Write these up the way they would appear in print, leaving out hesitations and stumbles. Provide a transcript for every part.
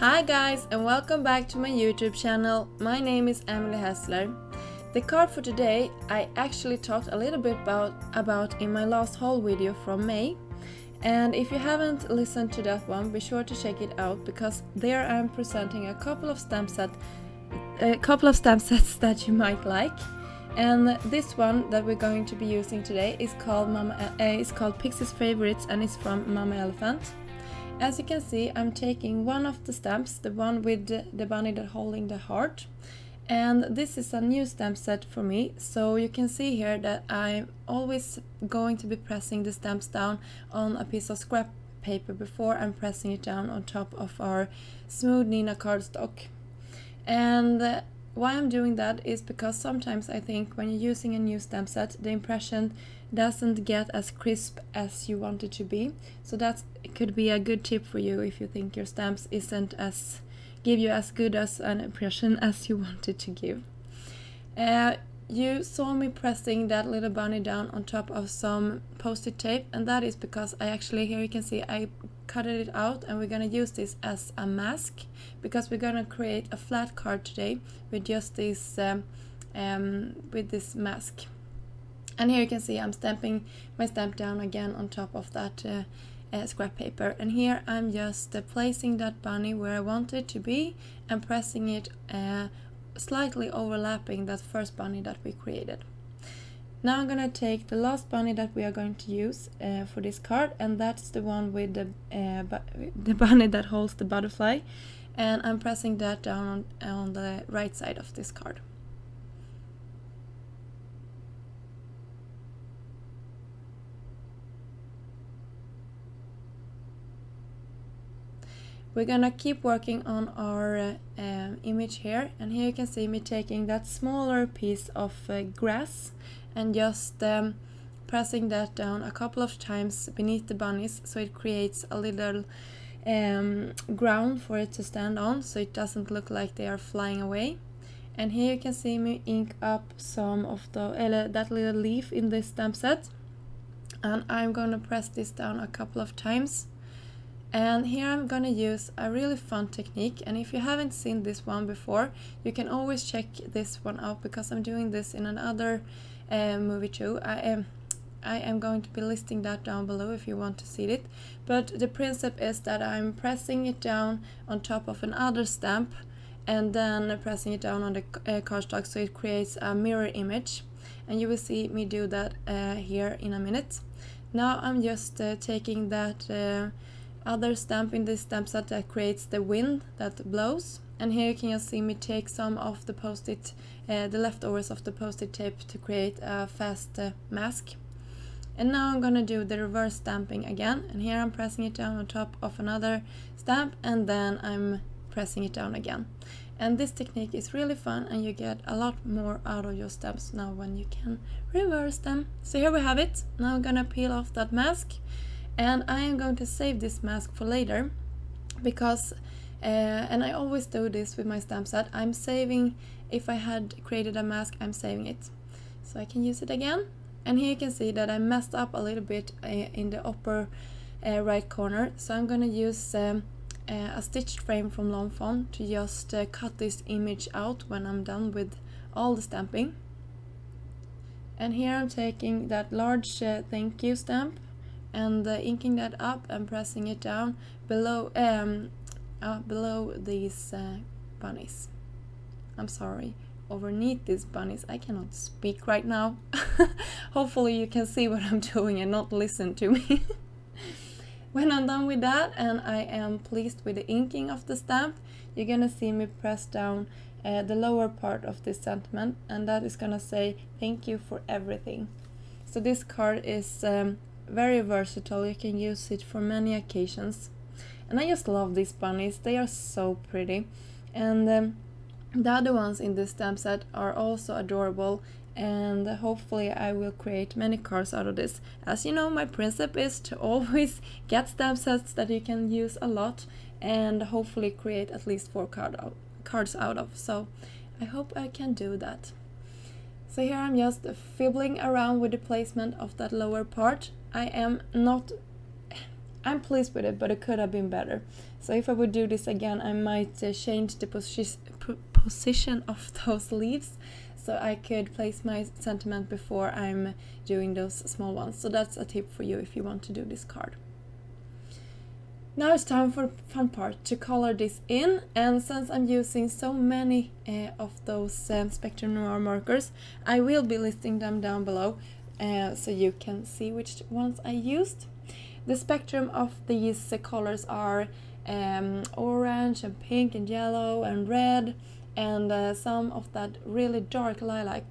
Hi guys and welcome back to my YouTube channel. My name is Emily Hessler. The card for today I actually talked a little bit about in my last haul video from May. And if you haven't listened to that one, be sure to check it out because there I'm presenting a couple of stamp sets that you might like. And this one that we're going to be using today is called it's called Pixie's Favorites and it's from Mama Elephant. As you can see, I'm taking one of the stamps, the one with the bunny that's holding the heart. And this is a new stamp set for me, so you can see here that I'm always going to be pressing the stamps down on a piece of scrap paper before I'm pressing it down on top of our smooth Nina cardstock. And why I'm doing that is because sometimes I think when you're using a new stamp set, the impression doesn't get as crisp as you want it to be. So that could be a good tip for you if you think your stamps give you as good an impression as you want it to give. You saw me pressing that little bunny down on top of some post-it tape, and that is because I actually, here you can see, I cut it out, and we're gonna use this as a mask because we're gonna create a flat card today with just this with this mask. And here you can see I'm stamping my stamp down again on top of that scrap paper, and here I'm just placing that bunny where I want it to be and pressing it, slightly overlapping that first bunny that we created. Now I'm gonna take the last bunny that we are going to use for this card, and that's the one with the bunny that holds the butterfly, and I'm pressing that down on the right side of this card. We're gonna keep working on our image here, and here you can see me taking that smaller piece of grass and just pressing that down a couple of times beneath the bunnies so it creates a little ground for it to stand on so it doesn't look like they are flying away. And here you can see me ink up some of that little leaf in this stamp set, and I'm gonna press this down a couple of times. And here I'm gonna use a really fun technique, and if you haven't seen this one before, you can always check this one out because I'm doing this in another movie too. I am going to be listing that down below if you want to see it. But the principle is that I'm pressing it down on top of another stamp and then pressing it down on the cardstock so it creates a mirror image. And you will see me do that here in a minute. Now I'm just taking that other stamp in this stamp set that creates the wind that blows, and here you can just see me take some of the post-it, the leftovers of the post-it tape to create a fast mask. And now I'm gonna do the reverse stamping again, and here I'm pressing it down on top of another stamp and then I'm pressing it down again. And this technique is really fun and you get a lot more out of your stamps now when you can reverse them. So here we have it. Now I'm gonna peel off that mask. And I am going to save this mask for later because, and I always do this with my stamp set, I'm saving, if I had created a mask, I'm saving it. So I can use it again. And here you can see that I messed up a little bit in the upper right corner. So I'm going to use a stitched frame from Lawn Fawn to just cut this image out when I'm done with all the stamping. And here I'm taking that large thank you stamp and inking that up and pressing it down below below these bunnies. I'm sorry, overneath these bunnies. I cannot speak right now. Hopefully you can see what I'm doing and not listen to me. When I'm done with that and I am pleased with the inking of the stamp, you're gonna see me press down the lower part of this sentiment, and that is gonna say thank you for everything. So this card is very versatile, you can use it for many occasions. And I just love these bunnies, they are so pretty. And the other ones in this stamp set are also adorable, and hopefully I will create many cards out of this. As you know, my principle is to always get stamp sets that you can use a lot and hopefully create at least 4 cards out of. So I hope I can do that. So here I'm just fiddling around with the placement of that lower part. I am not I'm pleased with it, but it could have been better. So if I would do this again, I might change the position of those leaves, so I could place my sentiment before I'm doing those small ones. So that's a tip for you if you want to do this card. Now it's time for the fun part, to color this in. And since I'm using so many of those Spectrum Noir markers, I will be listing them down below so you can see which ones I used. The spectrum of these colors are orange and pink and yellow and red, and some of that really dark lilac.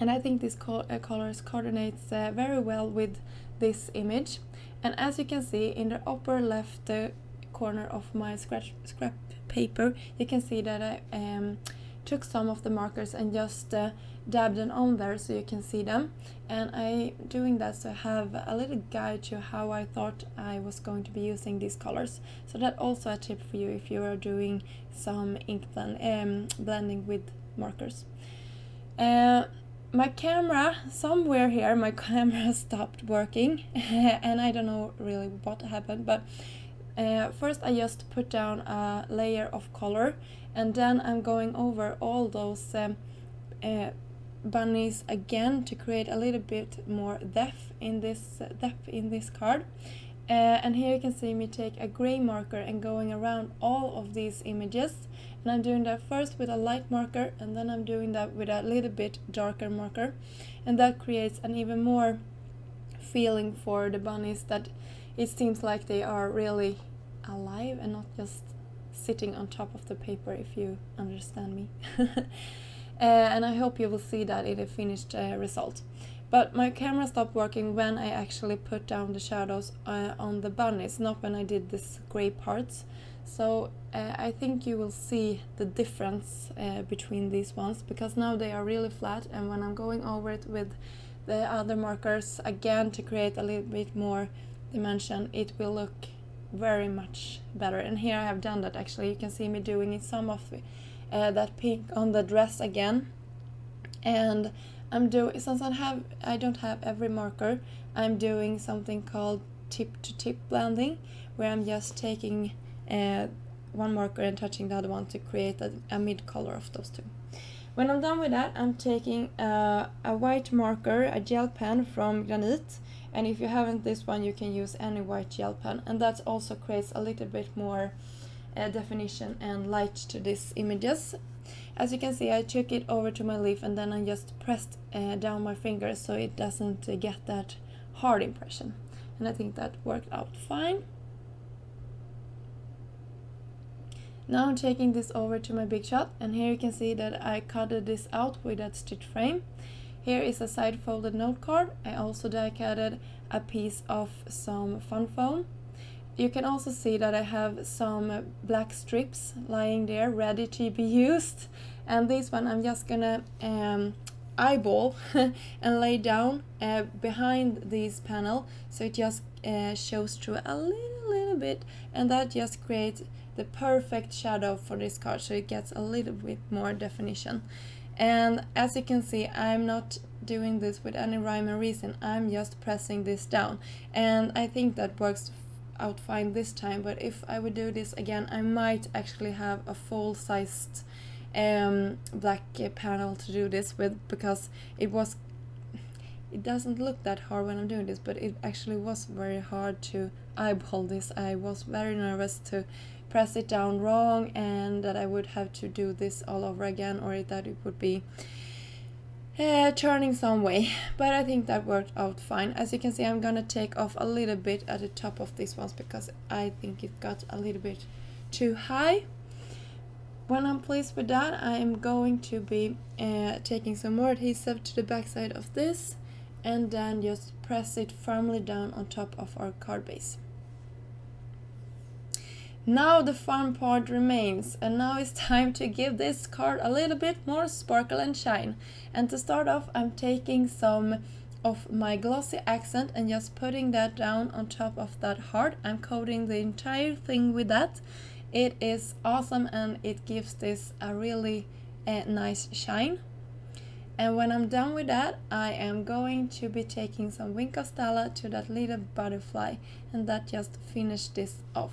And I think these colors coordinates very well with this image. And as you can see in the upper left corner of my scrap paper, you can see that I took some of the markers and just dabbed them on there so you can see them. And I'm doing that so I have a little guide to how I thought I was going to be using these colors. So that's also a tip for you if you are doing some ink blending with markers. My camera, somewhere here, my camera stopped working and I don't know really what happened, but first I just put down a layer of color, and then I'm going over all those bunnies again to create a little bit more depth in this card. And here you can see me take a gray marker and going around all of these images. And I'm doing that first with a light marker, and then I'm doing that with a little bit darker marker, and that creates an even more feeling for the bunnies, that it seems like they are really alive and not just sitting on top of the paper, if you understand me. And I hope you will see that in the finished result. But my camera stopped working when I actually put down the shadows on the bunnies, not when I did this gray parts. So I think you will see the difference between these ones, because now they are really flat, and when I'm going over it with the other markers again to create a little bit more dimension, it will look very much better. And here I have done that actually. You can see me doing it, some of that pink on the dress again. And I'm doing, since I don't have every marker, I'm doing something called tip to tip blending, where I'm just taking one marker and touching the other one to create a mid-color of those two. When I'm done with that, I'm taking a white marker, a gel pen from Granite, and if you haven't this one, you can use any white gel pen, and that also creates a little bit more definition and light to these images. As you can see, I took it over to my leaf, and then I just pressed down my fingers so it doesn't get that hard impression, and I think that worked out fine. Now I'm taking this over to my big shot, and here you can see that I cutted this out with that stitch frame. Here is a side folded note card. I also die cutted a piece of some fun foam. You can also see that I have some black strips lying there ready to be used, and this one I'm just gonna eyeball and lay down behind this panel, so it just shows through a little bit, and that just creates the perfect shadow for this card, so it gets a little bit more definition. And as you can see, I'm not doing this with any rhyme or reason, I'm just pressing this down, and I think that works out fine this time. But if I would do this again, I might actually have a full-sized black panel to do this with, because it doesn't look that hard when I'm doing this, but it actually was very hard to eyeball this. I was very nervous to press it down wrong, and that I would have to do this all over again, or that it would be turning some way. But I think that worked out fine. As you can see, I'm gonna take off a little bit at the top of these ones, because I think it got a little bit too high. When I'm pleased with that, I am going to be taking some more adhesive to the back side of this, and then just press it firmly down on top of our card base. Now the fun part remains, and now it's time to give this card a little bit more sparkle and shine. And to start off, I'm taking some of my glossy accent and just putting that down on top of that heart. I'm coating the entire thing with that. It is awesome, and it gives this a really nice shine. And when I'm done with that, I am going to be taking some Wink of Stella to that little butterfly, and that just finished this off.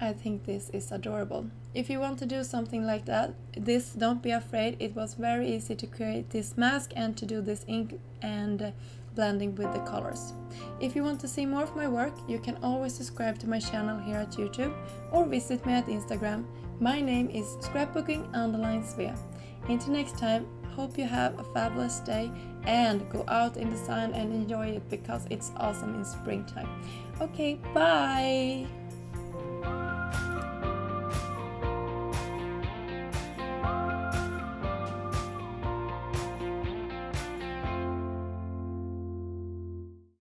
I think this is adorable. If you want to do something like that, this, don't be afraid. It was very easy to create this mask and to do this ink and blending with the colors. If you want to see more of my work, you can always subscribe to my channel here at YouTube or visit me at Instagram. My name is scrapbooking_Svea. Until next time, hope you have a fabulous day and go out in the sun and enjoy it because it's awesome in springtime. Okay, bye!